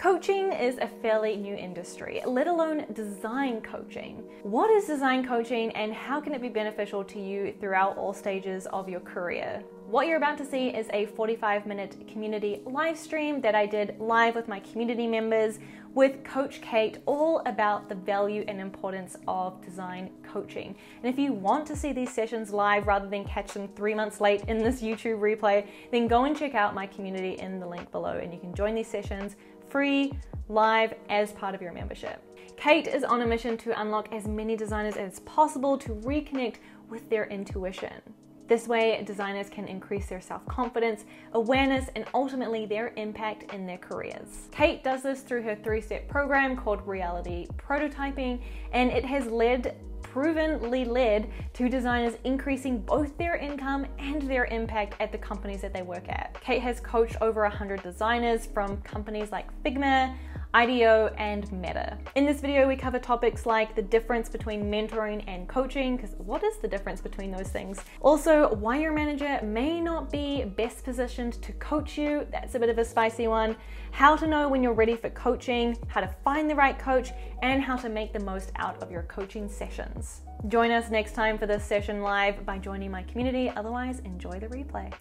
Coaching is a fairly new industry, let alone design coaching. What is design coaching and how can it be beneficial to you throughout all stages of your career? What you're about to see is a 45-minute community live stream that I did live with my community members with Coach Kate, all about the value and importance of design coaching. And if you want to see these sessions live rather than catch them 3 months late in this YouTube replay, then go and check out my community in the link below and you can join these sessions free, live, as part of your membership. Kate is on a mission to unlock as many designers as possible to reconnect with their intuition. This way, designers can increase their self-confidence, awareness, and ultimately their impact in their careers. Kate does this through her 3-step program called Reality Prototyping, and it has provenly led to designers increasing both their income and their impact at the companies that they work at. Kate has coached over 100 designers from companies like Figma, IDEO, and Meta. In this video, we cover topics like the difference between mentoring and coaching, because what is the difference between those things? Also, why your manager may not be best positioned to coach you, that's a bit of a spicy one, how to know when you're ready for coaching, how to find the right coach, and how to make the most out of your coaching sessions. Join us next time for this session live by joining my community, otherwise enjoy the replay.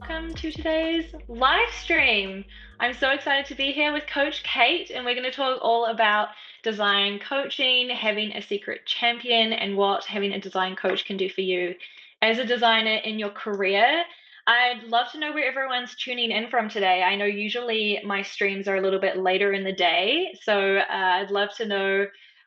Welcome to today's live stream. I'm so excited to be here with Coach Kate, and we're going to talk all about design coaching, having a secret champion, and what having a design coach can do for you as a designer in your career. I'd love to know where everyone's tuning in from today. I know usually my streams are a little bit later in the day, so I'd love to know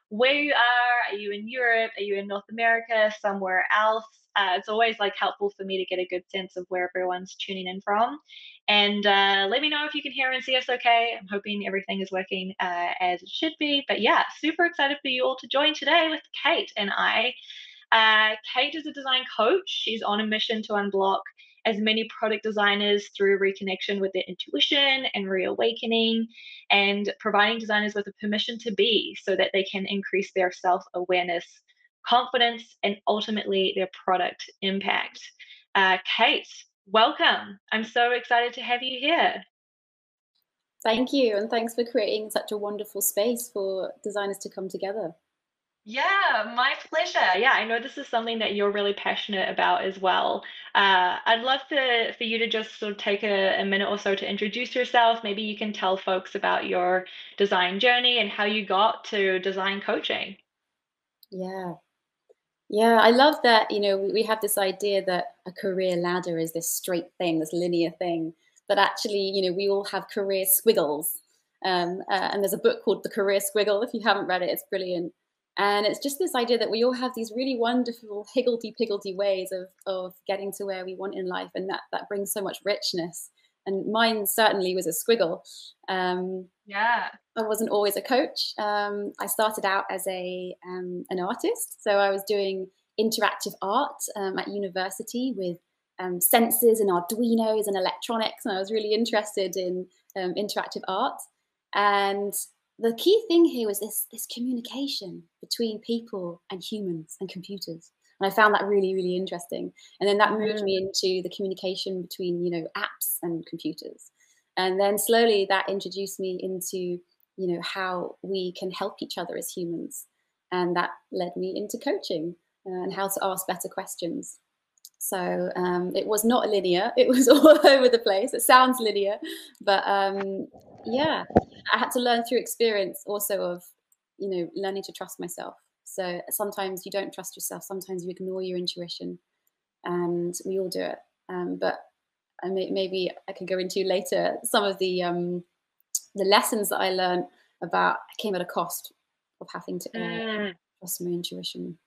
where you are. Are you in Europe? Are you in North America? Somewhere else? It's always like helpful for me to get a good sense of where everyone's tuning in from. And let me know if you can hear and see us okay. I'm hoping everything is working as it should be. But yeah, super excited for you all to join today with Kate and I. Kate is a design coach. She's on a mission to unblock as many product designers through reconnection with their intuition and reawakening, and providing designers with the permission to be, so that they can increase their self-awareness, confidence, and ultimately their product impact. Kate, welcome. I'm so excited to have you here. Thank you, and thanks for creating such a wonderful space for designers to come together. Yeah, my pleasure. Yeah, I know this is something that you're really passionate about as well. I'd love for you to just sort of take a minute or so to introduce yourself. Maybe you can tell folks about your design journey and how you got to design coaching. Yeah, I love that, you know, we have this idea that a career ladder is this straight thing, this linear thing, but actually, you know, we all have career squiggles. And there's a book called The Career Squiggle. If you haven't read it, it's brilliant. And it's just this idea that we all have these really wonderful higgledy-piggledy ways of getting to where we want in life, and that brings so much richness. And mine certainly was a squiggle. Yeah, I wasn't always a coach. I started out as an artist, so I was doing interactive art at university with sensors and Arduinos and electronics, and I was really interested in interactive art. And the key thing here was this communication between people and humans and computers. And I found that really, really interesting. And then that moved me into the communication between, you know, apps and computers. And then slowly that introduced me into, you know, how we can help each other as humans. And that led me into coaching and how to ask better questions. So it was not linear. It was all over the place. It sounds linear, but yeah, I had to learn through experience also of, you know, learning to trust myself. So sometimes you don't trust yourself. Sometimes you ignore your intuition, and we all do it. But maybe I can go into later some of the lessons that I learned about came at a cost of having to trust my intuition.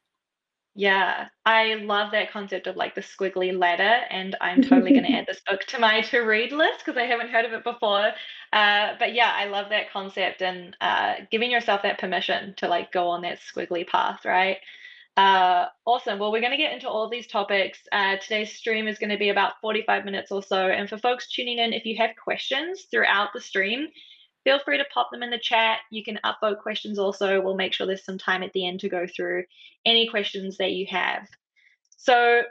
Yeah, I love that concept of like the squiggly ladder, and I'm totally going to add this book to my to-read list because I haven't heard of it before. But yeah, I love that concept, and giving yourself that permission to like go on that squiggly path, right? Awesome. Well, we're going to get into all these topics. Today's stream is going to be about 45 minutes or so. And for folks tuning in, if you have questions throughout the stream, feel free to pop them in the chat. You can upvote questions also. We'll make sure there's some time at the end to go through any questions that you have. So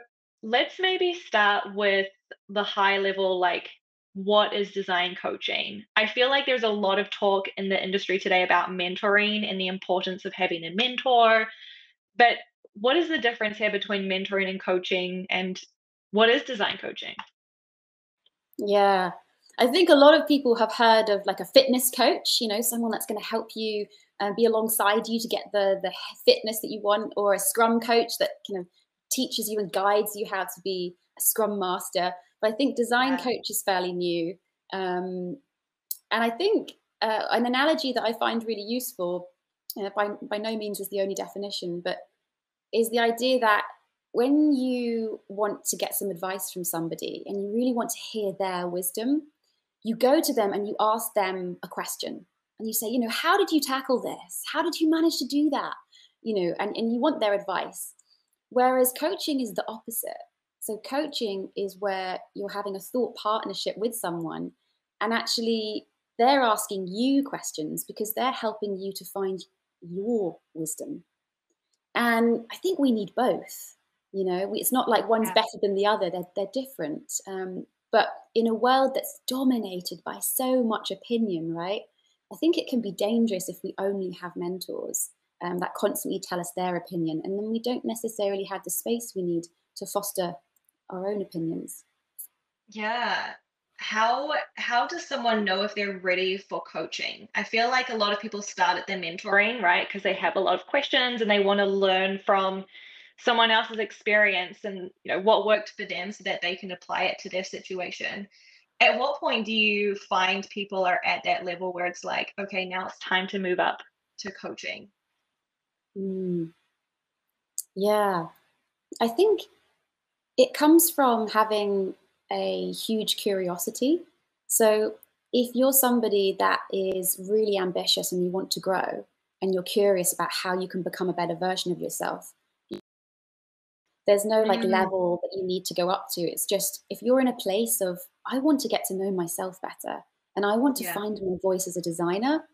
let's maybe start with the high level, like, what is design coaching? I feel like there's a lot of talk in the industry today about mentoring and the importance of having a mentor. But what is the difference here between mentoring and coaching, and what is design coaching? Yeah, I think a lot of people have heard of like a fitness coach, you know, someone that's going to help you and be alongside you to get the fitness that you want, or a scrum coach that kind of teaches you and guides you how to be a scrum master. But I think design coach is fairly new. And I think an analogy that I find really useful, by no means is the only definition, but is the idea that when you want to get some advice from somebody and you really want to hear their wisdom, you go to them and you ask them a question. And you say, you know, how did you tackle this? How did you manage to do that? You know, and you want their advice. Whereas coaching is the opposite. So coaching is where you're having a thought partnership with someone, and actually they're asking you questions because they're helping you to find your wisdom. And I think we need both. You know, it's not like one's better than the other. They're different. But in a world that's dominated by so much opinion, right? I think it can be dangerous if we only have mentors that constantly tell us their opinion, and then we don't necessarily have the space we need to foster our own opinions. Yeah. How does someone know if they're ready for coaching? I feel like a lot of people start at their mentoring, right? Because they have a lot of questions and they want to learn from someone else's experience and, you know, what worked for them so that they can apply it to their situation. At what point do you find people are at that level where it's like, okay, now it's time to move up to coaching? Yeah, I think it comes from having a huge curiosity. So if you're somebody that is really ambitious and you want to grow and you're curious about how you can become a better version of yourself, there's no like level that you need to go up to. It's just, if you're in a place of, I want to get to know myself better and I want to find my voice as a designer,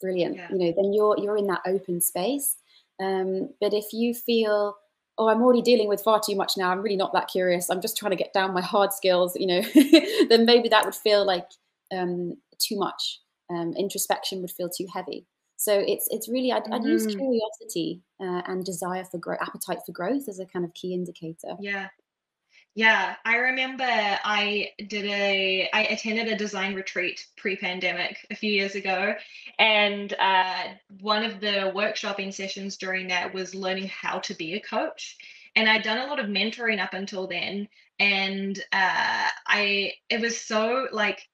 brilliant. You know, then you're in that open space. But if you feel, oh, I'm already dealing with far too much now, I'm really not that curious, I'm just trying to get down my hard skills, you know, then maybe that would feel like too much. Introspection would feel too heavy. So it's really, I'd use curiosity and desire for growth, appetite for growth as a kind of key indicator. Yeah. Yeah, I remember I attended a design retreat pre-pandemic a few years ago, and one of the workshopping sessions during that was learning how to be a coach. And I'd done a lot of mentoring up until then, and it was so like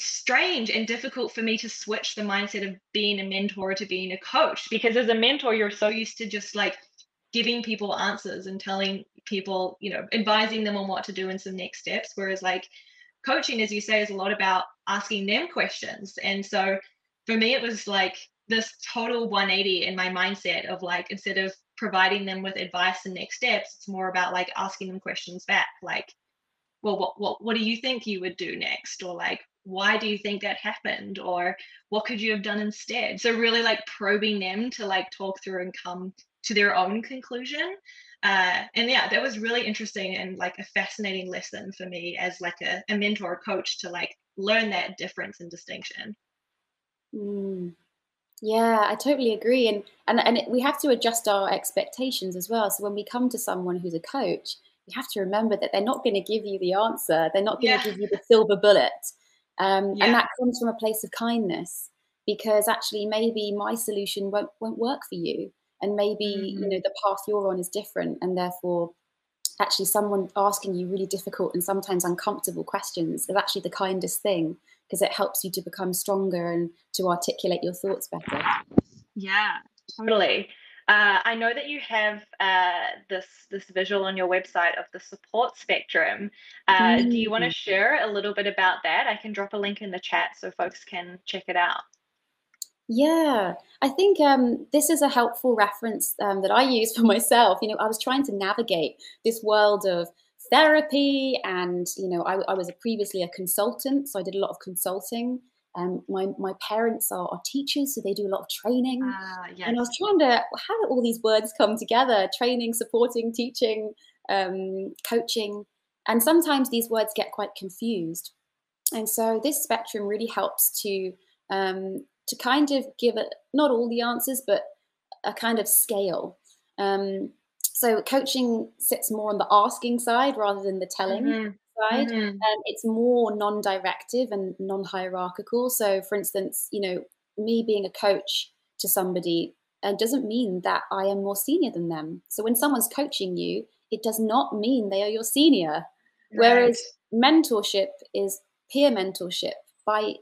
strange and difficult for me to switch the mindset of being a mentor to being a coach, because as a mentor, you're so used to just like giving people answers and telling people, you know, advising them on what to do and some next steps. Whereas like coaching, as you say, is a lot about asking them questions. And so for me, it was like this total 180 in my mindset of like, instead of providing them with advice and next steps, it's more about like asking them questions back. Like, well, what do you think you would do next? Or like, why do you think that happened? Or what could you have done instead? So really like probing them to like talk through and come to their own conclusion. And yeah, that was really interesting and like a fascinating lesson for me as like a mentor coach to like learn that difference and distinction. Yeah, I totally agree. And we have to adjust our expectations as well. So when we come to someone who's a coach, you have to remember that they're not going to give you the answer. They're not going to give you the silver bullet. And that comes from a place of kindness, because actually maybe my solution won't work for you. And maybe, you know, the path you're on is different, and therefore actually someone asking you really difficult and sometimes uncomfortable questions is actually the kindest thing, because it helps you to become stronger and to articulate your thoughts better. Yeah, totally. I know that you have this visual on your website of the support spectrum. Do you want to share a little bit about that? I can drop a link in the chat so folks can check it out. Yeah, I think this is a helpful reference that I use for myself. You know, I was trying to navigate this world of therapy, and, you know, I was previously a consultant, so I did a lot of consulting. My parents are teachers, so they do a lot of training. And I was trying to, how do all these words come together? Training, supporting, teaching, coaching. And sometimes these words get quite confused. And so this spectrum really helps to kind of give it, not all the answers, but a kind of scale. So coaching sits more on the asking side rather than the telling side. It's more non-directive and non-hierarchical. So for instance, you know, me being a coach to somebody doesn't mean that I am more senior than them. So when someone's coaching you, it does not mean they are your senior. Right. Whereas mentorship is peer mentorship. By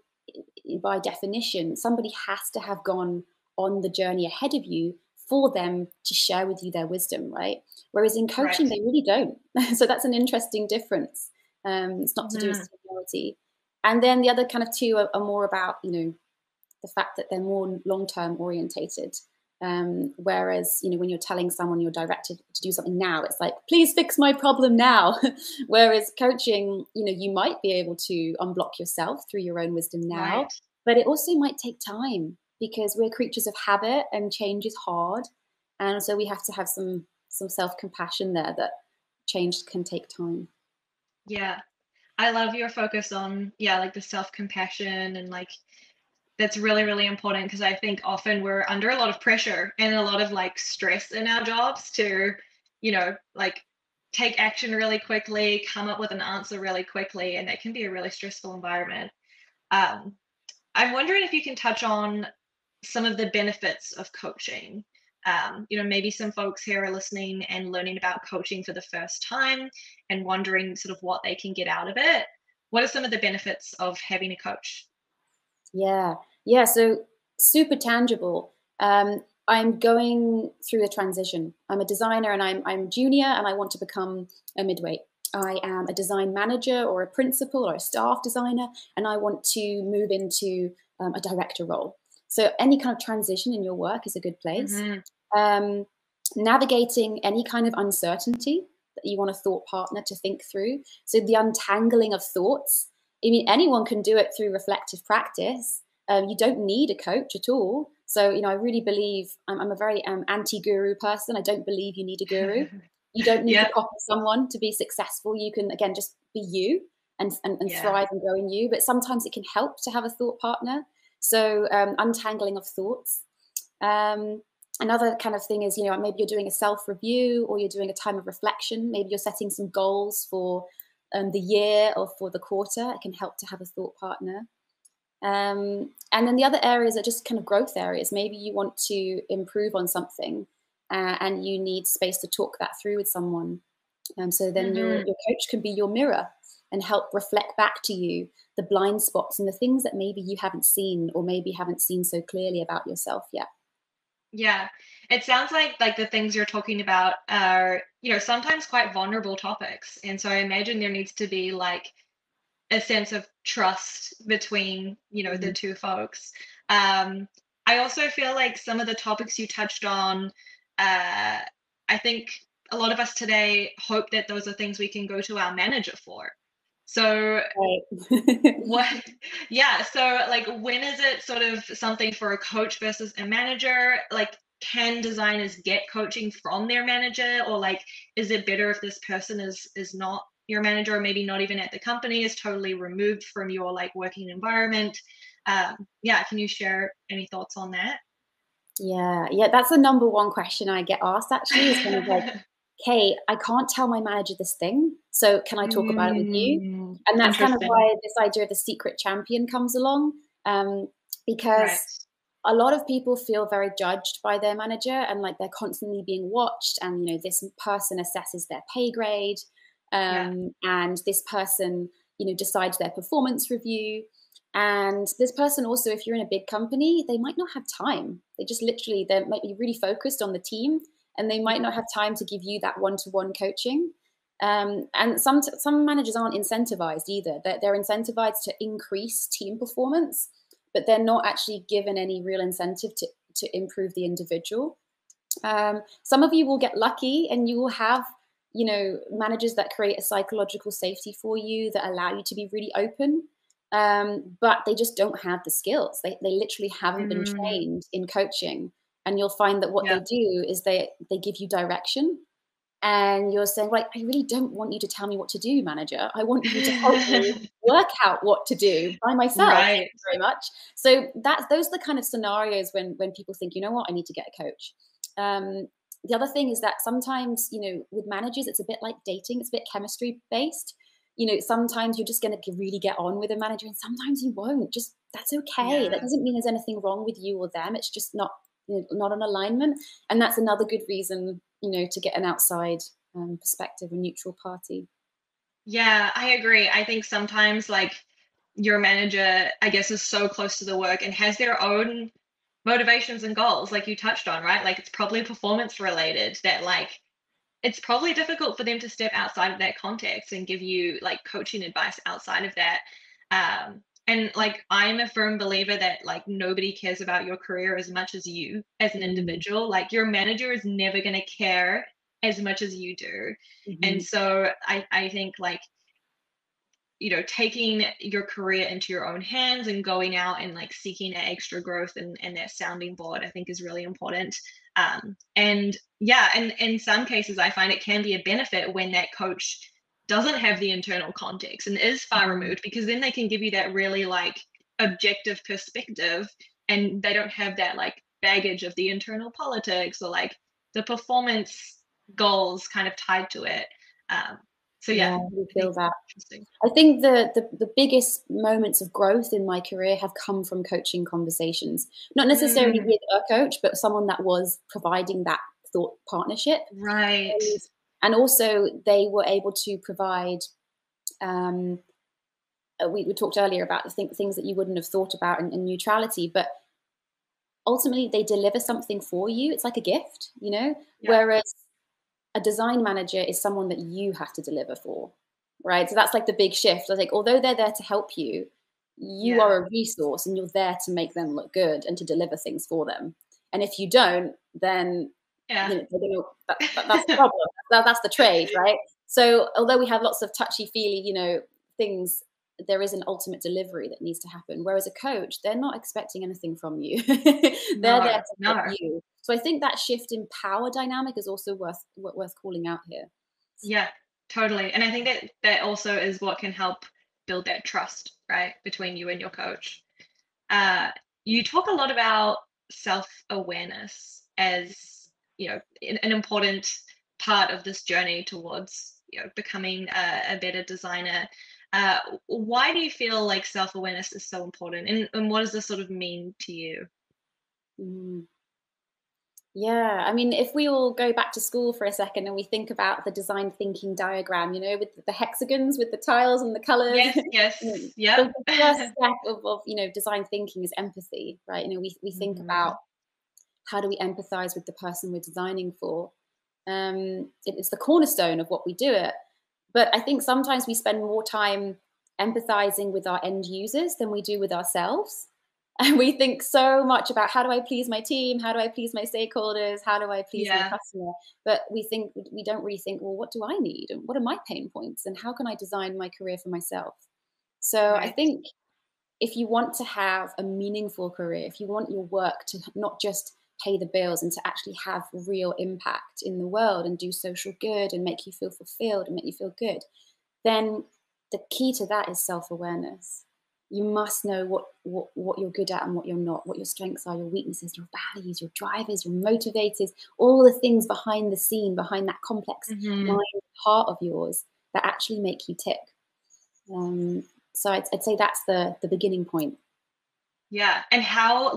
definition, somebody has to have gone on the journey ahead of you for them to share with you their wisdom, right? Whereas in coaching, they really don't. So that's an interesting difference. It's not to do with seniority. And then the other kind of two are more about, you know, the fact that they're more long-term orientated. Whereas, you know, when you're telling someone you're directed to do something now, it's like, please fix my problem now. Whereas coaching, you know, you might be able to unblock yourself through your own wisdom now, but it also might take time because we're creatures of habit and change is hard. And so we have to have some self-compassion there that change can take time. Yeah. I love your focus on, like the self-compassion and like, that's really, really important because I think often we're under a lot of pressure and a lot of like stress in our jobs to, you know, like take action really quickly, come up with an answer really quickly, and that can be a really stressful environment. I'm wondering if you can touch on some of the benefits of coaching. You know, maybe some folks here are listening and learning about coaching for the first time and wondering sort of what they can get out of it. What are some of the benefits of having a coach? Yeah. So super tangible. I'm going through a transition. I'm a designer and I'm junior and I want to become a midweight. I am a design manager or a principal or a staff designer, and I want to move into a director role. So any kind of transition in your work is a good place. Navigating any kind of uncertainty that you want a thought partner to think through. So the untangling of thoughts. I mean, anyone can do it through reflective practice. You don't need a coach at all. So, you know, I really believe I'm a very anti-guru person. I don't believe you need a guru. You don't need to copy someone to be successful. You can, again, just be you and thrive and grow in you. But sometimes it can help to have a thought partner. So untangling of thoughts. Another kind of thing is, you know, maybe you're doing a self-review or you're doing a time of reflection. Maybe you're setting some goals for the year or for the quarter. It can help to have a thought partner. And then the other areas are just kind of growth areas. Maybe you want to improve on something and you need space to talk that through with someone. So then your coach can be your mirror and help reflect back to you the blind spots and the things that maybe you haven't seen or maybe haven't seen so clearly about yourself yet. Yeah, it sounds like the things you're talking about are, you know, sometimes quite vulnerable topics. And so I imagine there needs to be like a sense of trust between, you know, the two folks. I also feel like some of the topics you touched on, I think a lot of us today hope that those are things we can go to our manager for. So So like, when is it sort of something for a coach versus a manager? Like, can designers get coaching from their manager, or like, is it better if this person is not your manager, or maybe not even at the company, is totally removed from your like working environment? Can you share any thoughts on that? Yeah. That's the number one question I get asked, actually, is kind of like, hey, I can't tell my manager this thing, so can I talk about it with you? And that's kind of why this idea of the secret champion comes along, because a lot of people feel very judged by their manager and like they're constantly being watched, and, you know, this person assesses their pay grade and this person, you know, decides their performance review. And this person also, if you're in a big company, they might not have time. They just literally, they might be really focused on the team, and they might not have time to give you that one-to-one coaching. And some managers aren't incentivized either. They're incentivized to increase team performance, but they're not actually given any real incentive to improve the individual. Some of you will get lucky and you will have, you know, managers that create a psychological safety for you that allow you to be really open, but they just don't have the skills. They literally haven't been trained in coaching. And you'll find that what they do is they give you direction, and you're saying, right, I really don't want you to tell me what to do, manager. I want you to help me work out what to do by myself. Right. Thank you very much. So that's, those are the kind of scenarios when people think, you know what, I need to get a coach. The other thing is that sometimes, you know, with managers, it's a bit like dating. It's a bit chemistry based. You know, sometimes you're just going to really get on with a manager and sometimes you won't. Just, that's okay. Yeah. That doesn't mean there's anything wrong with you or them. It's just not, you know, not an alignment. And that's another good reason, you know, to get an outside perspective, a neutral party. Yeah, I agree. I think sometimes like your manager, I guess, is so close to the work and has their own motivations and goals, like you touched on, right? Like it's probably performance related, that like it's probably difficult for them to step outside of that context and give you like coaching advice outside of that. And like I'm a firm believer that like nobody cares about your career as much as you as an individual. Like your manager is never going to care as much as you do. Mm-hmm. And so I think like, you know, taking your career into your own hands and going out and like seeking that extra growth and that sounding board, I think is really important. And yeah, and in some cases I find it can be a benefit when that coach doesn't have the internal context and is far removed, because then they can give you that really like objective perspective and they don't have that like baggage of the internal politics or like the performance goals kind of tied to it. So yeah, we feel that. I think the biggest moments of growth in my career have come from coaching conversations, not necessarily with a coach, but someone that was providing that thought partnership. Right. And also they were able to provide, we talked earlier about the things that you wouldn't have thought about in neutrality, but ultimately they deliver something for you. It's like a gift, you know, yeah. Whereas a design manager is someone that you have to deliver for, right? So that's like the big shift. I think although they're there to help you, you yeah. are a resource and you're there to make them look good and to deliver things for them. And if you don't, then yeah. you know, that's the problem. That's the trade, right? So although we have lots of touchy-feely, you know, things, there is an ultimate delivery that needs to happen. Whereas a coach, they're not expecting anything from you. They're there to help you. So I think that shift in power dynamic is also worth calling out here. Yeah, totally. And I think that that also is what can help build that trust, right, between you and your coach. You talk a lot about self-awareness as, you know, an important part of this journey towards, you know, becoming a better designer. Why do you feel like self-awareness is so important, and what does this sort of mean to you? Yeah, I mean, if we all go back to school for a second and we think about the design thinking diagram, you know, with the hexagons, with the tiles and the colors. Yes, yeah. So the first step of, you know, design thinking is empathy, right? You know, we think about how do we empathize with the person we're designing for. It's the cornerstone of what we do it. But I think sometimes we spend more time empathizing with our end users than we do with ourselves. And we think so much about how do I please my team? How do I please my stakeholders? How do I please my customer? But we don't really think, well, what do I need? And what are my pain points? And how can I design my career for myself? So I think if you want to have a meaningful career, if you want your work to not just pay the bills and to actually have real impact in the world and do social good and make you feel fulfilled and make you feel good, then the key to that is self-awareness. You must know what you're good at and what you're not, what your strengths are, your weaknesses, your values, your drivers, your motivators, all the things behind the scene, behind that complex mind heart of yours that actually make you tick. So I'd say that's the beginning point. Yeah, and how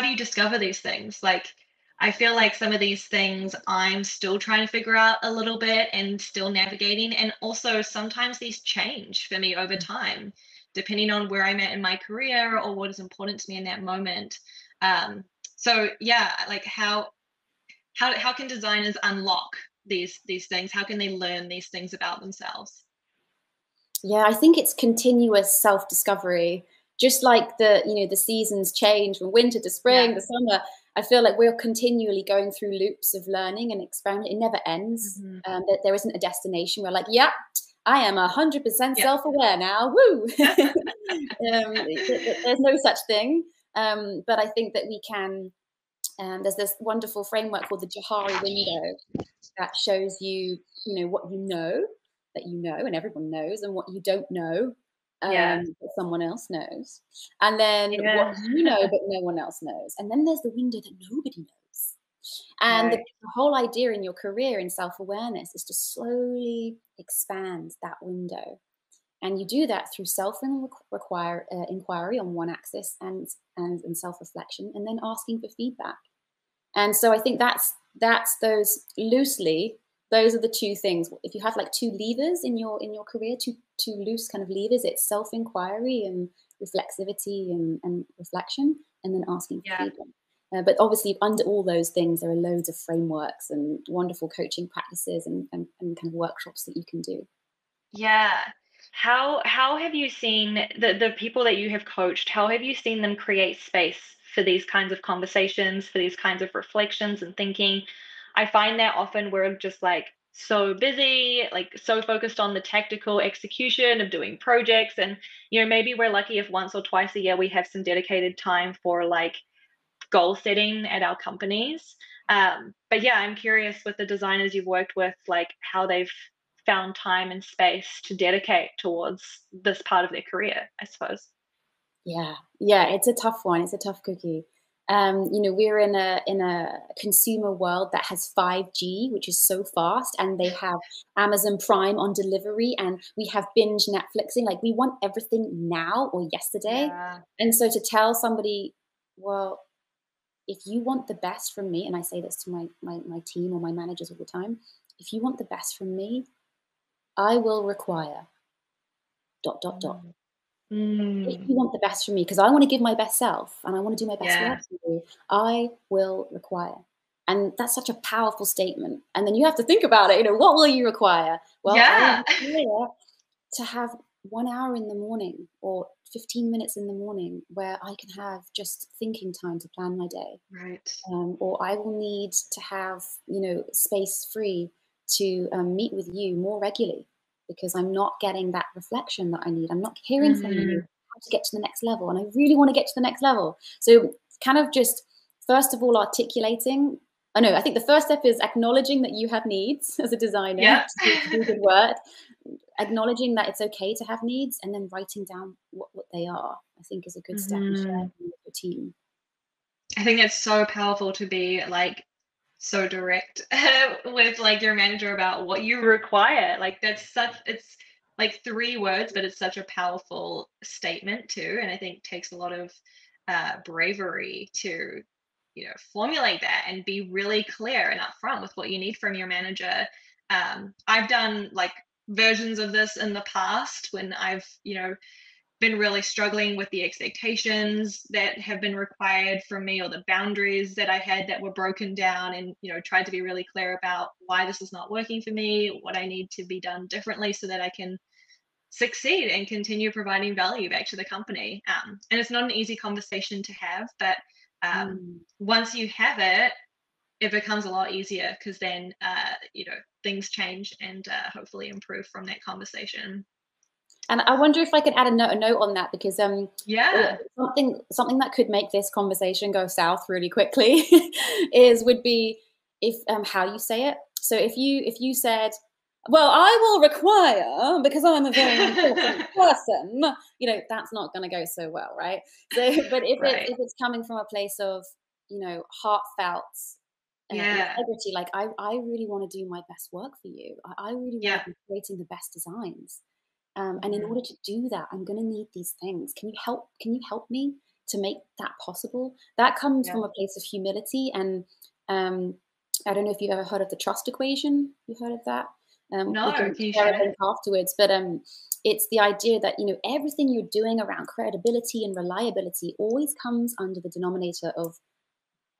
do you discover these things? Like, I feel like some of these things I'm still trying to figure out a little bit and still navigating. And also sometimes these change for me over time, depending on where I'm at in my career or what is important to me in that moment. So yeah, like how can designers unlock these things? How can they learn these things about themselves? Yeah, I think it's continuous self-discovery. Just like the seasons change from winter to spring, to summer, I feel like we're continually going through loops of learning and experiment. It never ends. There isn't a destination. We're like, yeah, I am 100% self-aware now. Woo! There's no such thing. But I think that we can there's this wonderful framework called the Johari Window that shows you, what you know that you know and everyone knows, and what you don't know that someone else knows, and then what you know but no one else knows, and then there's the window that nobody knows. And the whole idea in your career in self-awareness is to slowly expand that window. And you do that through self-inquiry on one axis and self-reflection, and then asking for feedback. And so I think that's those loosely, those are the two things. If you have like two levers in your career, two loose kind of levers, it's self-inquiry and reflexivity and reflection, and then asking for feedback. But obviously under all those things, there are loads of frameworks and wonderful coaching practices and kind of workshops that you can do. Yeah. How have you seen the people that you have coached, how have you seen them create space for these kinds of conversations, for these kinds of reflections and thinking? I find that often we're just like so busy, like so focused on the tactical execution of doing projects. And, maybe we're lucky if once or twice a year we have some dedicated time for like goal setting at our companies. But yeah, I'm curious with the designers you've worked with, like how they've found time and space to dedicate towards this part of their career, I suppose. Yeah, it's a tough one. It's a tough cookie. We're in a consumer world that has 5G, which is so fast, and they have Amazon Prime on delivery, and we have binge Netflixing. Like we want everything now or yesterday. Yeah. And so to tell somebody, well, if you want the best from me, and I say this to my team or my managers all the time, if you want the best from me, I will require ... If you want the best from me, because I want to give my best self and I want to do my best work for you, I will require. And that's such a powerful statement. And then you have to think about it, what will you require? Well, I require to have 1 hour in the morning or 15 minutes in the morning where I can have just thinking time to plan my day. Right. Or I will need to have, space free to meet with you more regularly, because I'm not getting that reflection that I need. I'm not hearing from you how to get to the next level, and I really want to get to the next level. So kind of just, first of all, articulating. I think the first step is acknowledging that you have needs as a designer, to do good work, acknowledging that it's okay to have needs, and then writing down what they are, I think is a good step to share with your team. I think it's so powerful to be like, so direct with like your manager about what you require. Like it's like three words, but it's such a powerful statement too. And I think takes a lot of bravery to, formulate that and be really clear and upfront with what you need from your manager. I've done like versions of this in the past when I've, been really struggling with the expectations that have been required from me, or the boundaries that I had that were broken down, and, tried to be really clear about why this is not working for me, what I need to be done differently so that I can succeed and continue providing value back to the company. And it's not an easy conversation to have, but once you have it, it becomes a lot easier, because then, things change and hopefully improve from that conversation. And I wonder if I could add a note on that, because something that could make this conversation go south really quickly would be if how you say it. So if you said, well, I will require, because I'm a very important person, that's not going to go so well, right? So, but if it's coming from a place of heartfelt integrity, like I really want to do my best work for you. I really want to be creating the best designs. And in order to do that, I'm going to need these things. Can you help me to make that possible? That comes from a place of humility. And I don't know if you've ever heard of the trust equation. You heard of that? No, you should. Afterwards, but it's the idea that everything you're doing around credibility and reliability always comes under the denominator of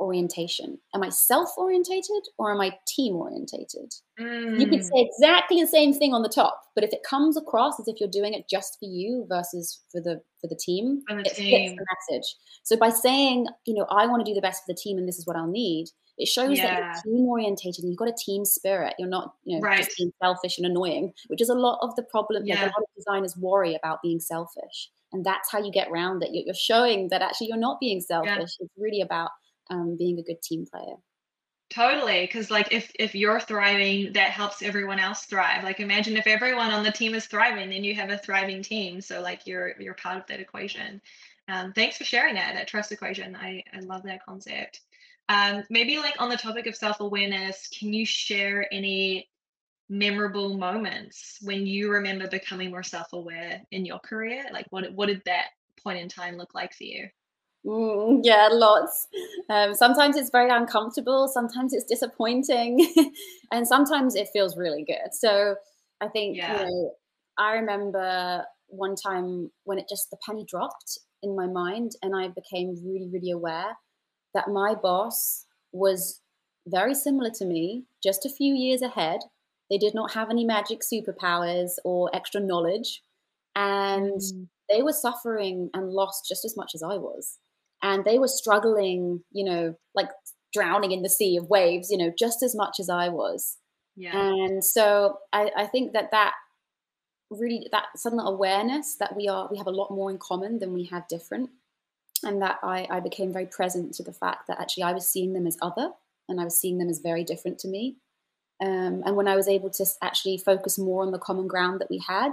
orientation. Am I self-orientated or am I team-orientated? You could say exactly the same thing on the top, but if it comes across as if you're doing it just for you versus for the team, it fits the message. So by saying, I want to do the best for the team and this is what I'll need, it shows that you're team-orientated and you've got a team spirit. You're not just being selfish and annoying, which is a lot of the problem. Like a lot of designers worry about being selfish, and that's how you get around it. You're showing that actually you're not being selfish. It's really about being a good team player. Totally, because like if you're thriving, that helps everyone else thrive. Like imagine if everyone on the team is thriving, then you have a thriving team. So like you're part of that equation. Thanks for sharing that trust equation. I love that concept. Maybe like on the topic of self-awareness, can you share any memorable moments when you remember becoming more self-aware in your career? Like what did that point in time look like for you? Yeah, lots. Sometimes it's very uncomfortable. Sometimes it's disappointing. And sometimes it feels really good. So I think, yeah. You know, I remember one time when the penny dropped in my mind and I became really, really aware that my boss was very similar to me, just a few years ahead. They did not have any magic superpowers or extra knowledge. And they were suffering and lost just as much as I was. And they were struggling, you know, like drowning in the sea of waves, you know, just as much as I was. Yeah. And so I think that really, that sudden awareness that we have a lot more in common than we have different. And that I became very present to the fact that actually I was seeing them as other and I was seeing them as very different to me. And when I was able to actually focus more on the common ground that we had,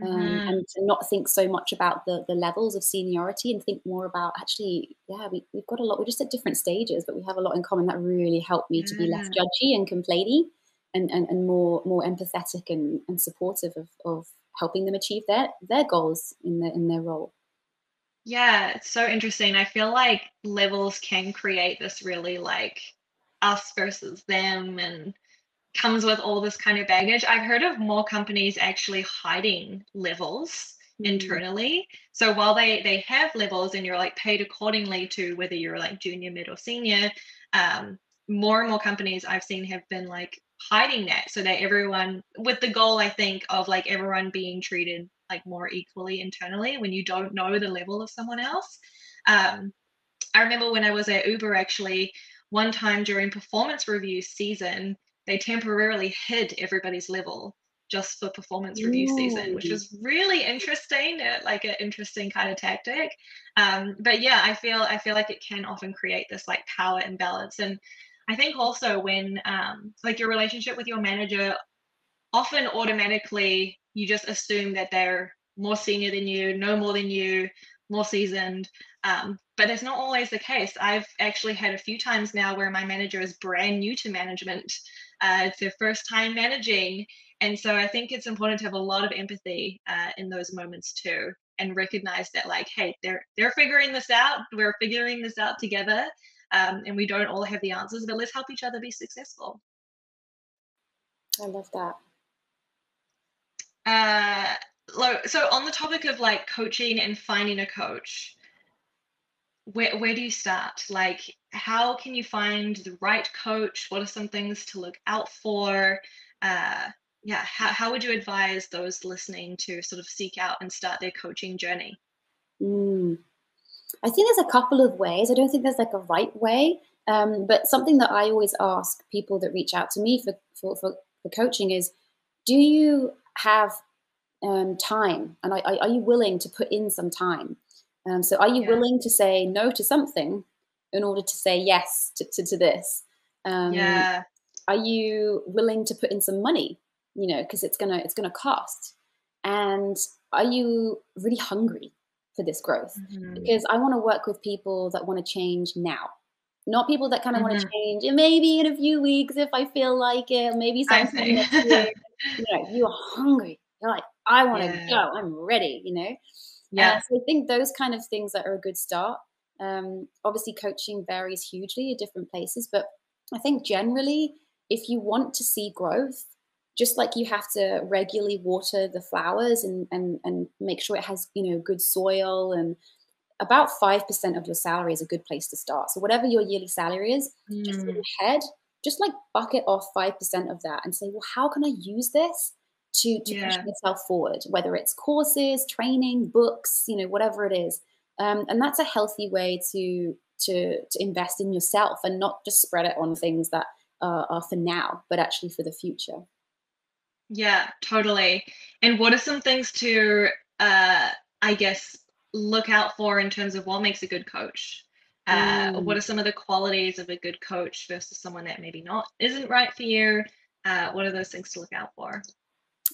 and to not think so much about the levels of seniority and think more about actually, yeah, we've got a lot. We're just at different stages, but we have a lot in common. That really helped me to be less judgy and complainy and more empathetic and supportive of helping them achieve their goals in their role. Yeah, it's so interesting. I feel like levels can create this really like us versus them and comes with all this kind of baggage. I've heard of more companies actually hiding levels internally. So while they have levels and you're like paid accordingly to whether you're like junior, mid or senior, more and more companies I've seen have been like hiding that so that everyone, with the goal, I think, of like everyone being treated like more equally internally when you don't know the level of someone else. I remember when I was at Uber, actually, one time during performance review season, they temporarily hid everybody's level just for performance review season, which was really interesting, like an interesting kind of tactic. But yeah, I feel like it can often create this like power imbalance. And I think also when like your relationship with your manager, often automatically you just assume that they're more senior than you, know more than you, more seasoned. But that's not always the case. I've actually had a few times now where my manager is brand new to management. It's their first time managing. And so I think it's important to have a lot of empathy in those moments too, and recognize that like, hey, they're figuring this out. We're figuring this out together. And we don't all have the answers, but let's help each other be successful. I love that. So on the topic of like coaching and finding a coach, where do you start? Like, how can you find the right coach? What are some things to look out for? Yeah, how would you advise those listening to sort of seek out and start their coaching journey? I think there's a couple of ways. I don't think there's like a right way, but something that I always ask people that reach out to me for coaching is, do you have time? And are you willing to put in some time? So are you willing to say no to something in order to say yes to this? Are you willing to put in some money, you know, because it's gonna cost? And are you really hungry for this growth? Because I want to work with people that want to change now, not people that kind of want to change maybe in a few weeks if I feel like it, maybe something next year. You know, you're hungry. You're like, I want to go. I'm ready, you know. Yeah, so I think those kind of things that are a good start. Obviously, coaching varies hugely at different places, but I think generally, if you want to see growth, just like you have to regularly water the flowers and make sure it has, you know, good soil, and about 5% of your salary is a good place to start. So whatever your yearly salary is, just in your head, just like bucket off 5% of that and say, well, how can I use this to push yourself forward, whether it's courses, training, books, you know, whatever it is. And that's a healthy way to invest in yourself and not just spread it on things that are for now, but actually for the future. Yeah, totally. And what are some things to, I guess, look out for in terms of what makes a good coach? What are some of the qualities of a good coach versus someone that maybe isn't right for you? What are those things to look out for?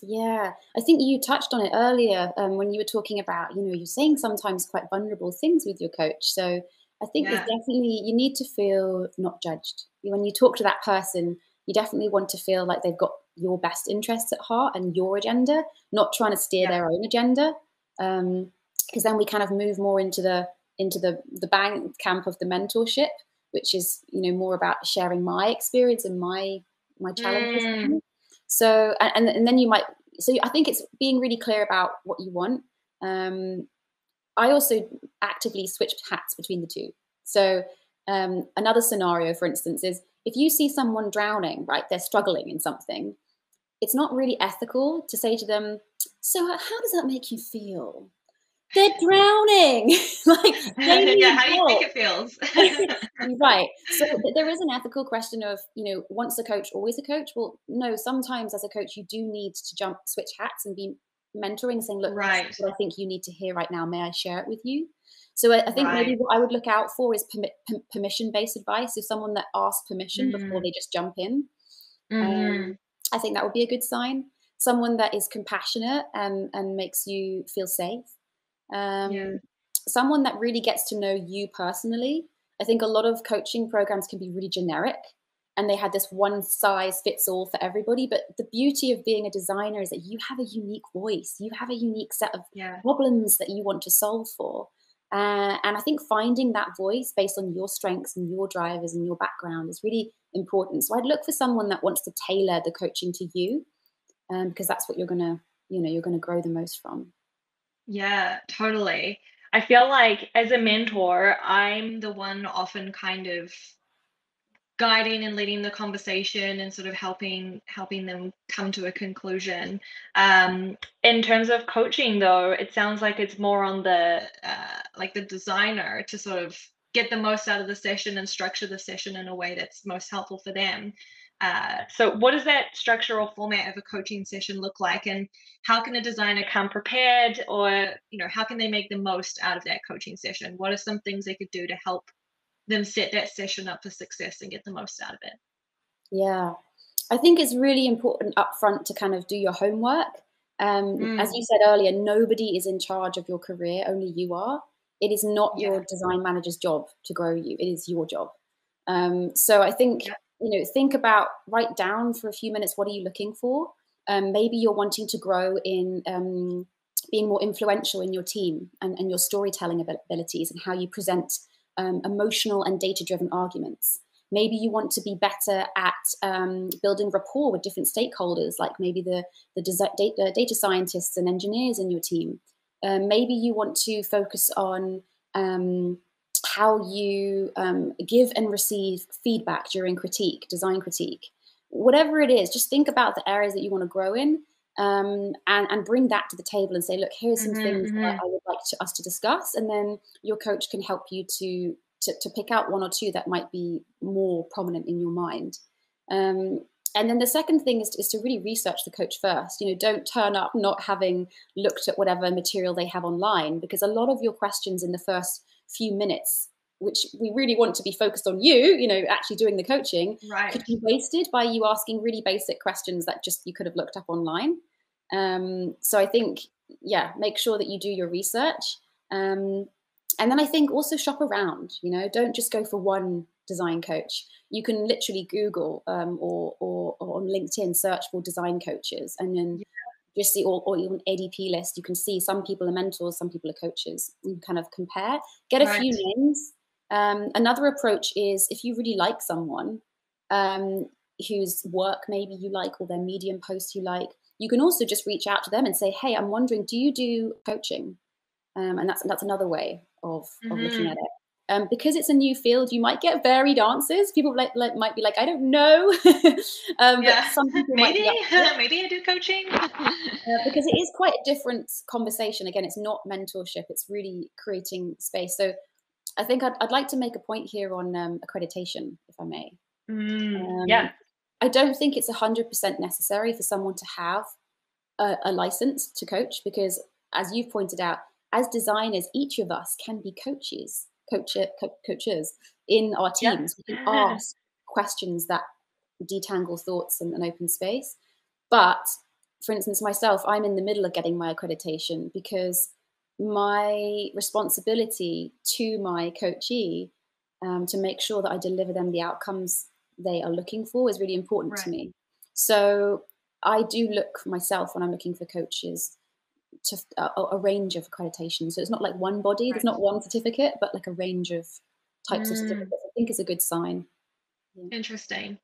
Yeah, I think you touched on it earlier when you were talking about, you know, you're saying sometimes quite vulnerable things with your coach. So I think there's definitely, you need to feel not judged. When you talk to that person, you definitely want to feel like they've got your best interests at heart and your agenda, not trying to steer their own agenda. Because then we kind of move more into the bank camp of the mentorship, which is, you know, more about sharing my experience and my challenges. So and then you might, so I think it's being really clear about what you want. I also actively switched hats between the two. So another scenario, for instance, is if you see someone drowning, right, they're struggling in something, it's not really ethical to say to them, so how does that make you feel? They're drowning. Like, how do you think it feels? Right. So there is an ethical question of, you know, once a coach, always a coach. Well, no, sometimes as a coach, you do need to switch hats and be mentoring, saying, look, this is what I think you need to hear right now. May I share it with you? So I think maybe what I would look out for is permission-based advice. So someone that asks permission before they just jump in. I think that would be a good sign. Someone that is compassionate and makes you feel safe. Someone that really gets to know you personally. I think a lot of coaching programs can be really generic and they had this one size fits all for everybody. But the beauty of being a designer is that you have a unique voice. You have a unique set of problems that you want to solve for. And I think finding that voice based on your strengths and your drivers and your background is really important. So I'd look for someone that wants to tailor the coaching to you, because that's what you're going to grow the most from. Yeah, totally. I feel like as a mentor, I'm the one often kind of guiding and leading the conversation and sort of helping them come to a conclusion. In terms of coaching, though, it sounds like it's more on the like the designer to sort of get the most out of the session and structure the session in a way that's most helpful for them. So what does that structural format of a coaching session look like, and how can a designer come prepared, or, you know, how can they make the most out of that coaching session? What are some things they could do to help them set that session up for success and get the most out of it? Yeah, I think it's really important upfront to kind of do your homework. As you said earlier, nobody is in charge of your career, only you are. It is not your design manager's job to grow you. It is your job. So I think... you know, think about, write down for a few minutes, what are you looking for? Maybe you're wanting to grow in being more influential in your team and your storytelling abilities and how you present emotional and data-driven arguments. Maybe you want to be better at building rapport with different stakeholders, like maybe the data scientists and engineers in your team. Maybe you want to focus on... how you give and receive feedback during critique, design critique, whatever it is. Just think about the areas that you want to grow in and bring that to the table and say, look, here's some things that I would like us to discuss. And then your coach can help you to pick out one or two that might be more prominent in your mind. And then the second thing is to really research the coach first. You know, don't turn up not having looked at whatever material they have online, because a lot of your questions in the first few minutes, which we really want to be focused on you know, actually doing the coaching, could be wasted by you asking really basic questions that just you could have looked up online. So I think, make sure that you do your research. And then I think also shop around, you know, don't just go for one design coach. You can literally Google or on LinkedIn search for design coaches, and then just see, or even ADP list, you can see some people are mentors, some people are coaches. You kind of compare, get a few names. Another approach is if you really like someone whose work maybe you like, or their Medium post you like, you can also just reach out to them and say, hey, I'm wondering, do you do coaching? And that's another way of looking at it. Because it's a new field, you might get varied answers. People might be like, I don't know. But some people maybe I do coaching. Because it is quite a different conversation. Again, it's not mentorship. It's really creating space. So I think I'd like to make a point here on accreditation, if I may. I don't think it's 100% necessary for someone to have a license to coach, because as you've pointed out, as designers, each of us can be coaches. coaches in our teams. Yep. We can ask questions that detangle thoughts and an open space. But for instance, myself, I'm in the middle of getting my accreditation because my responsibility to my coachee to make sure that I deliver them the outcomes they are looking for is really important to me. So I do look for myself when I'm looking for coaches to a range of accreditation. So it's not like one body, there's not one certificate, but like a range of types of certificates, I think, is a good sign. Interesting.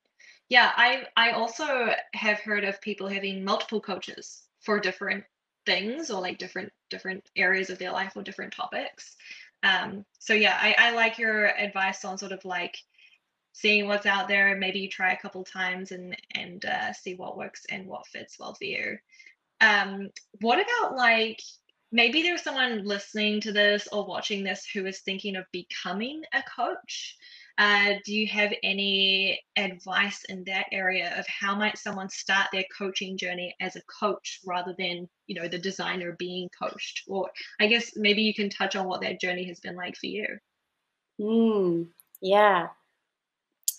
Yeah, I also have heard of people having multiple coaches for different things or like different areas of their life or different topics. So yeah, I like your advice on sort of like seeing what's out there, and maybe you try a couple times and see what works and what fits well for you. What about like, maybe there's someone listening to this or watching this who is thinking of becoming a coach. Do you have any advice in that area of how might someone start their coaching journey as a coach rather than, you know, the designer being coached? Or I guess maybe you can touch on what that journey has been like for you. Yeah.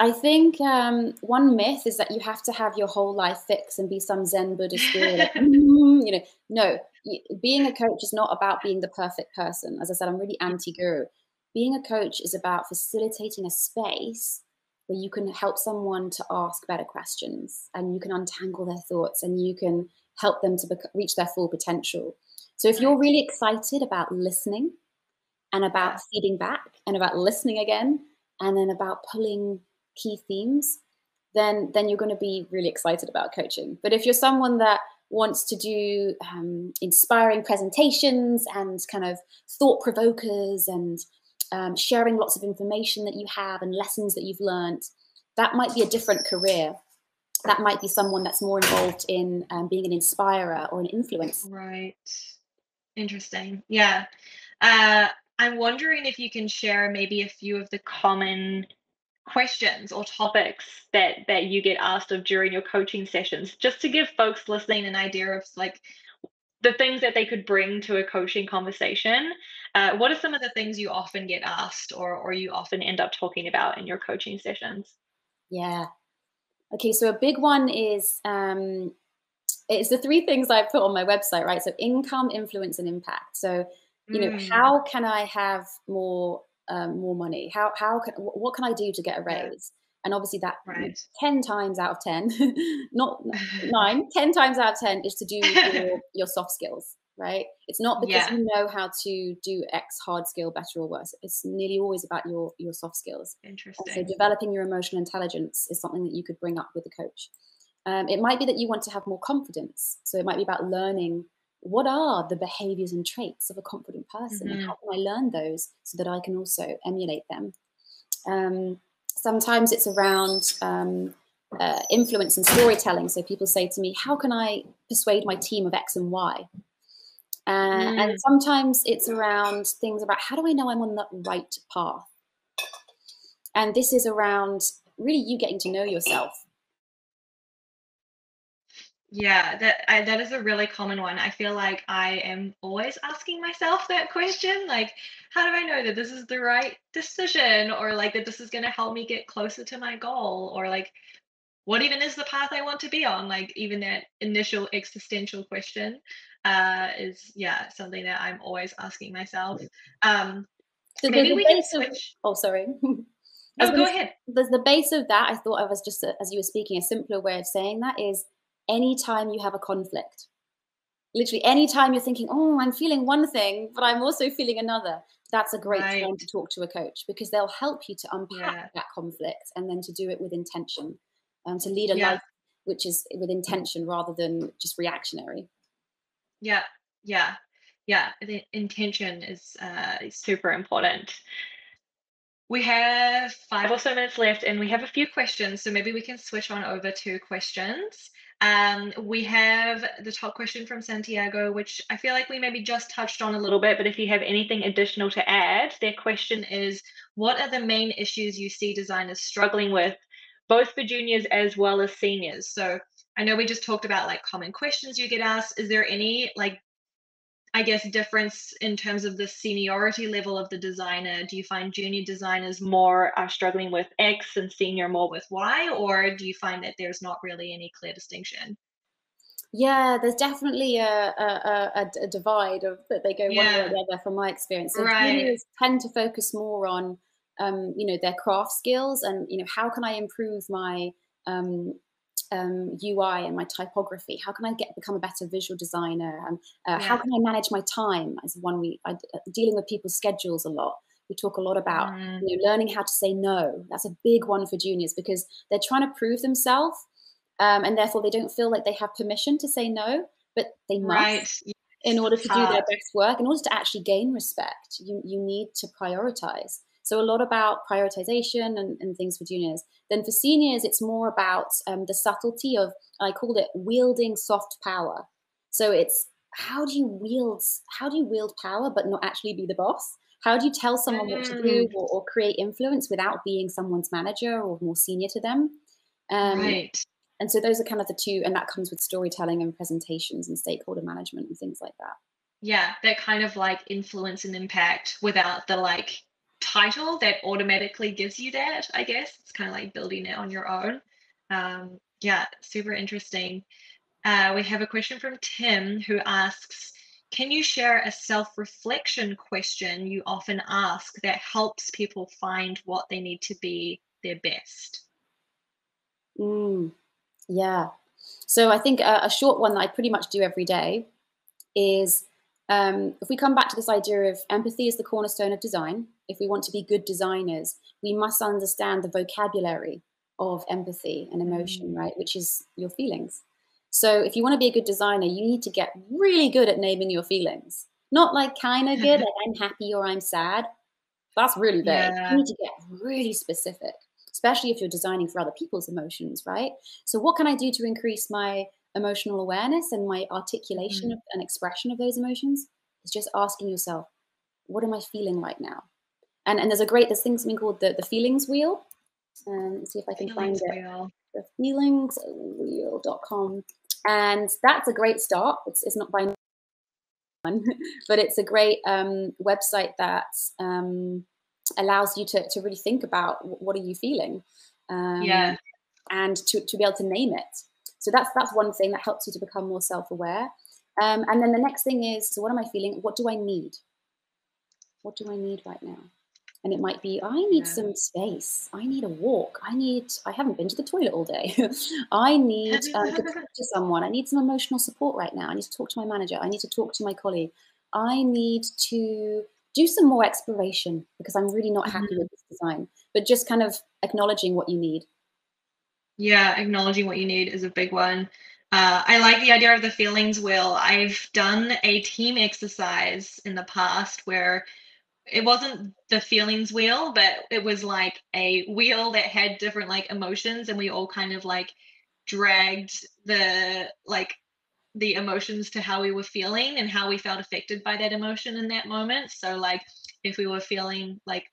I think one myth is that you have to have your whole life fixed and be some Zen Buddhist girl, like, you know. No, being a coach is not about being the perfect person. As I said, I'm really anti-guru. Being a coach is about facilitating a space where you can help someone to ask better questions, and you can untangle their thoughts, and you can help them to reach their full potential. So if you're really excited about listening and about feeding back and about listening again, and then about pulling key themes, then you're going to be really excited about coaching. But if you're someone that wants to do inspiring presentations and kind of thought provokers and sharing lots of information that you have and lessons that you've learned, that might be a different career. That might be someone that's more involved in being an inspirer or an influencer. Right. Interesting. Yeah. I'm wondering if you can share maybe a few of the common questions or topics that you get asked of during your coaching sessions, just to give folks listening an idea of like the things that they could bring to a coaching conversation. What are some of the things you often get asked or you often end up talking about in your coaching sessions? Yeah. Okay, so a big one is it's the three things I put on my website, right? So income, influence, and impact. So, you know, how can I have more money? What can I do to get a raise? And obviously that 10 times out of 10, not 9, 10 times out of 10 is to do with your soft skills, right? It's not because you know how to do X hard skill better or worse. It's nearly always about your soft skills. Interesting. And so developing your emotional intelligence is something that you could bring up with a coach. It might be that you want to have more confidence. So it might be about learning what are the behaviors and traits of a confident person, and how can I learn those so that I can also emulate them? Sometimes it's around influence and storytelling. So people say to me, how can I persuade my team of X and Y? And sometimes it's around things about how do I know I'm on the right path? And this is around really you getting to know yourself. Yeah, that is a really common one. I feel like I am always asking myself that question, like, how do I know that this is the right decision, or like that this is going to help me get closer to my goal, or like what even is the path I want to be on? Like even that initial existential question is something that I'm always asking myself. So maybe we can switch. Oh, sorry. Oh, go ahead. There's the base of that. I thought I was just, as you were speaking, a simpler way of saying that is, anytime you have a conflict, literally anytime you're thinking, oh, I'm feeling one thing, but I'm also feeling another, that's a great time to talk to a coach, because they'll help you to unpack that conflict, and then to do it with intention, to lead a life which is with intention rather than just reactionary. The intention is super important. We have 5 or so minutes left, and we have a few questions, so maybe we can switch on over to questions. We have the top question from Santiago, which I feel like we maybe just touched on a little bit, but if you have anything additional to add. Their question is, what are the main issues you see designers struggling with, both for juniors as well as seniors? So I know we just talked about like common questions you get asked. Is there any like I guess, difference in terms of the seniority level of the designer? Do you find junior designers more are struggling with X and senior more with Y, or do you find that there's not really any clear distinction? Yeah, there's definitely a divide of that they go one way or the other from my experience. So juniors tend to focus more on, you know, their craft skills and, you know, how can I improve my UI and my typography? How can I become a better visual designer? And how can I manage my time? As one, dealing with people's schedules a lot. We talk a lot about you know, learning how to say no. That's a big one for juniors because they're trying to prove themselves, and therefore they don't feel like they have permission to say no, but they must in order to do their best work. In order to actually gain respect, you need to prioritize. So a lot about prioritization and things for juniors. Then for seniors, it's more about the subtlety of, I called it wielding soft power. So it's how do you wield power but not actually be the boss? How do you tell someone what to do or create influence without being someone's manager or more senior to them? And so those are kind of the two, and that comes with storytelling and presentations and stakeholder management and things like that. Yeah, that kind of like influence and impact without the like title that automatically gives you that, I guess. It's kind of like building it on your own. Yeah, super interesting. We have a question from Tim who asks, can you share a self-reflection question you often ask that helps people find what they need to be their best? Yeah. So I think a short one that I pretty much do every day is, if we come back to this idea of empathy is the cornerstone of design, if we want to be good designers, we must understand the vocabulary of empathy and emotion, right? Which is your feelings. So if you want to be a good designer, you need to get really good at naming your feelings. Not like kind of good, like I'm happy or I'm sad. That's really vague. You need to get really specific, especially if you're designing for other people's emotions, right? So what can I do to increase my emotional awareness and my articulation of, and expression of those emotions? Is just asking yourself, what am I feeling right now? And there's something called the Feelings Wheel. Let's see if I can find it. Feelingswheel.com. And that's a great start. It's not by anyone, but it's a great website that allows you to really think about what are you feeling, and to be able to name it. So that's one thing that helps you to become more self-aware. And then the next thing is, so what am I feeling? What do I need? What do I need right now? And it might be, I need some space. I need a walk. I haven't been to the toilet all day. I need to talk to someone. I need some emotional support right now. I need to talk to my manager. I need to talk to my colleague. I need to do some more exploration because I'm really not happy with this design. But just kind of acknowledging what you need. Yeah, acknowledging what you need is a big one. I like the idea of the Feelings Wheel. I've done a team exercise in the past where it wasn't the Feelings Wheel, but it was like a wheel that had different like emotions, and we all kind of like dragged the emotions to how we were feeling and how we felt affected by that emotion in that moment. So like if we were feeling like,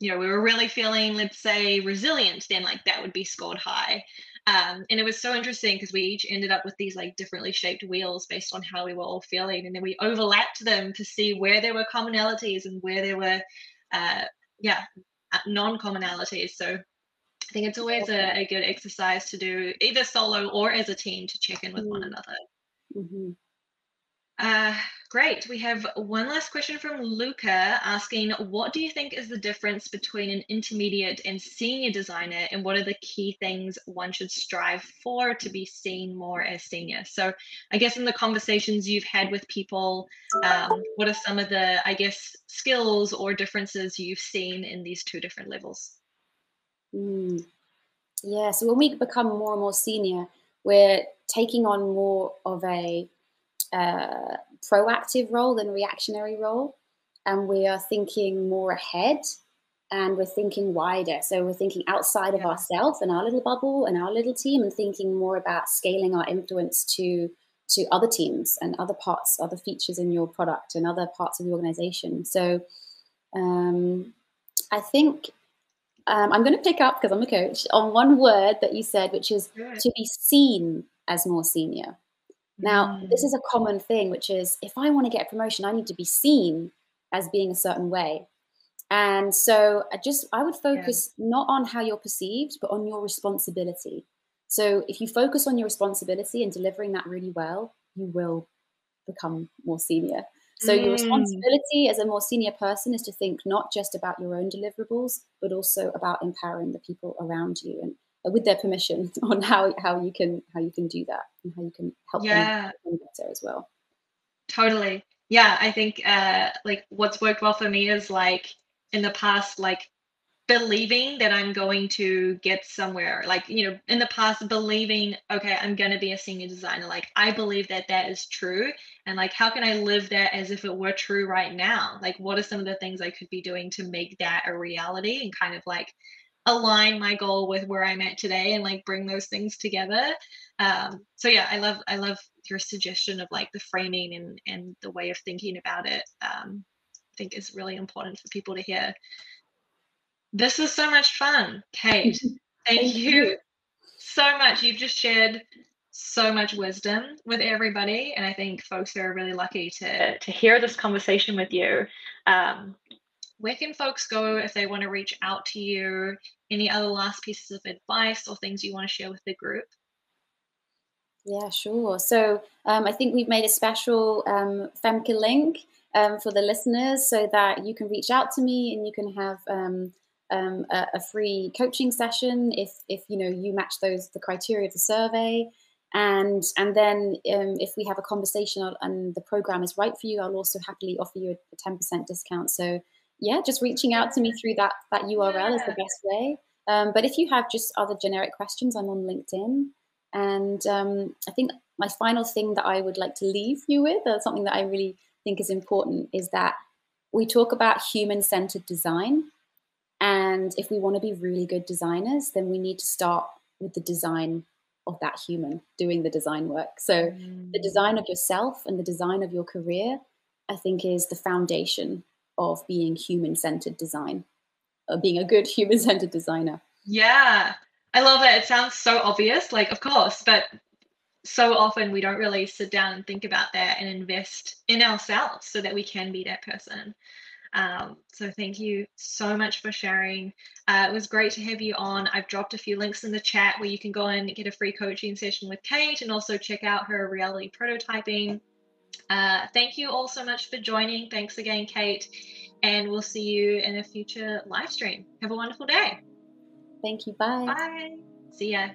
you know, we were really feeling, let's say, resilient, then like that would be scored high. And it was so interesting because we each ended up with these like differently shaped wheels based on how we were all feeling. And then we overlapped them to see where there were commonalities and where there were, non-commonalities. So I think it's always a good exercise to do either solo or as a team to check in with one another. Great. We have one last question from Luca asking, what do you think is the difference between an intermediate and senior designer, and what are the key things one should strive for to be seen more as senior? So I guess in the conversations you've had with people, what are some of the, I guess, skills or differences you've seen in these two different levels? Yeah, so when we become more and more senior, we're taking on more of a proactive role than reactionary role, and we are thinking more ahead and we're thinking wider, so we're thinking outside of ourselves and our little bubble and our little team, and thinking more about scaling our influence to other teams and other parts, other features in your product and other parts of the organization. So I think I'm going to pick up, because I'm a coach, on one word that you said, which is to be seen as more senior. Now, this is a common thing, which is if I want to get a promotion, I need to be seen as being a certain way. And so I would focus not on how you're perceived, but on your responsibility. So if you focus on your responsibility and delivering that really well, you will become more senior. So your responsibility as a more senior person is to think not just about your own deliverables, but also about empowering the people around you and with their permission on how you can do that and how you can help them better as well. Totally. Yeah, I think like what's worked well for me is like in the past, like believing that I'm going to get somewhere, like, you know, in the past believing, okay, I'm going to be a senior designer. Like I believe that that is true. And like, how can I live that as if it were true right now? Like, what are some of the things I could be doing to make that a reality and kind of like align my goal with where I'm at today and like bring those things together. So yeah, I love your suggestion of like the framing and the way of thinking about it. I think is really important for people to hear. This is so much fun, Kate. Thank you so much. You've just shared so much wisdom with everybody, and I think folks are really lucky to hear this conversation with you. Where can folks go if they want to reach out to you? Any other last pieces of advice or things you want to share with the group? Yeah, sure. So I think we've made a special Femke link for the listeners so that you can reach out to me and you can have a free coaching session if you know you match the criteria of the survey. And then if we have a conversation and the program is right for you, I'll also happily offer you a 10% discount. So yeah, just reaching out to me through that URL is the best way. But if you have just other generic questions, I'm on LinkedIn. And I think my final thing that I would like to leave you with, or something that I really think is important, is that we talk about human-centered design. And if we want to be really good designers, then we need to start with the design of that human doing the design work. So the design of yourself and the design of your career, I think, is the foundation of being human-centered design, of being a good human-centered designer. Yeah, I love it. It sounds so obvious, like, of course, but so often we don't really sit down and think about that and invest in ourselves so that we can be that person. So thank you so much for sharing. It was great to have you on. I've dropped a few links in the chat where you can go and get a free coaching session with Kate and also check out her reality prototyping. Thank you all so much for joining. Thanks again, Kate, and we'll see you in a future live stream. Have a wonderful day. Thank you. Bye. Bye. See ya.